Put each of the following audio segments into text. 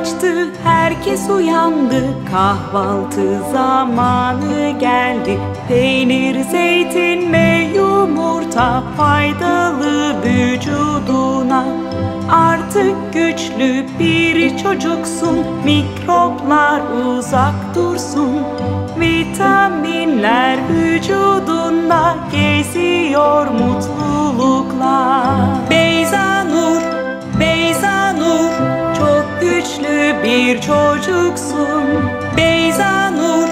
açtı, herkes uyandı. Kahvaltı zamanı geldi. Peynir, zeytin ve yumurta faydalı vücuduna. Artık güçlü bir çocuksun, mikroplar uzak dursun. Vitaminler vücudunda geziyor mutlulukla. Beyzanur, Beyzanur, çok güçlü bir çocuksun. Beyzanur,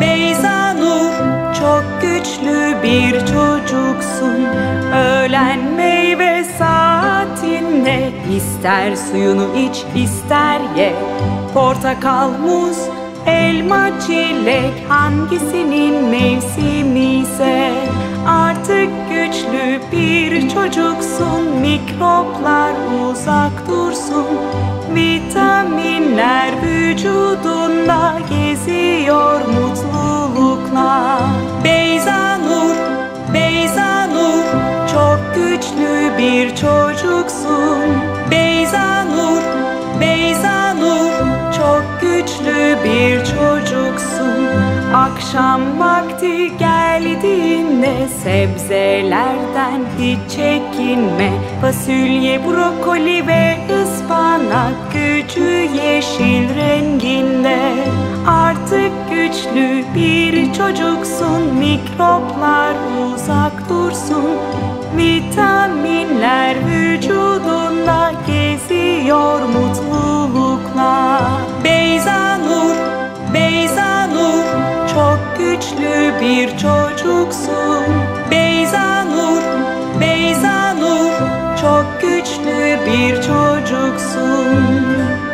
Beyzanur, çok güçlü bir çocuksun. Öğlen meyve saatinde ister suyunu iç, ister ye. Portakal, muz, elma, çilek, hangisinin mevsimi ise. Artık güçlü bir çocuksun, mikroplar uzak dursun. Vitaminler vücudunda geziyor mutlulukla. Beyzanur, Beyzanur, çok güçlü bir çocuksun. Beyzanur, Beyzanur, çok güçlü bir çocuksun. Akşam vakti geldiğinde sebzelerden hiç çekinme. Fasulye, brokoli ve ıspanak gücü yeşil renginde. Artık güçlü bir çocuksun, mikroplar uzak dursun. Vitaminler vücudunda geziyor mutlulukla. Beyzanur, Beyzanur, çok güçlü bir çocuksun. Beyzanur, Beyzanur, çok güçlü bir çocuksun.